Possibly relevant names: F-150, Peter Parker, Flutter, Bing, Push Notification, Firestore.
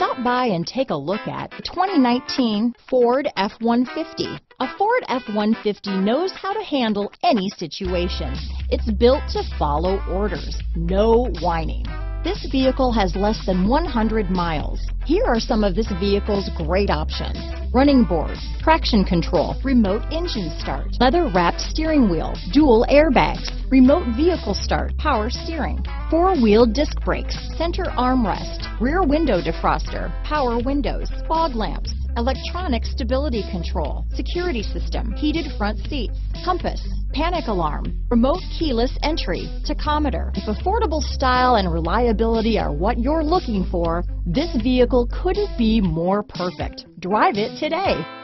Stop by and take a look at the 2019 Ford F-150. A Ford F-150 knows how to handle any situation. It's built to follow orders, no whining. This vehicle has less than 100 miles. Here are some of this vehicle's great options: running board, traction control, remote engine start, leather-wrapped steering wheel, dual airbags, remote vehicle start, power steering, four-wheel disc brakes, center armrest, rear window defroster, power windows, fog lamps, electronic stability control, security system, heated front seats, compass, panic alarm, remote keyless entry, tachometer. If affordable style and reliability are what you're looking for, this vehicle couldn't be more perfect. Drive it today.